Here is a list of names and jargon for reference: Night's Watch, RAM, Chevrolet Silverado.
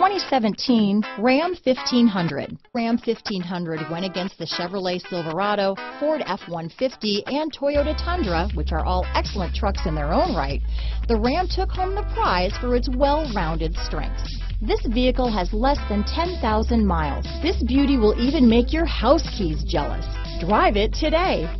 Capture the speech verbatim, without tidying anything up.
twenty seventeen Ram fifteen hundred. Ram fifteen hundred went against the Chevrolet Silverado, Ford F one fifty, and Toyota Tundra, which are all excellent trucks in their own right. The Ram took home the prize for its well-rounded strengths. This vehicle has less than ten thousand miles. This beauty will even make your house keys jealous. Drive it today.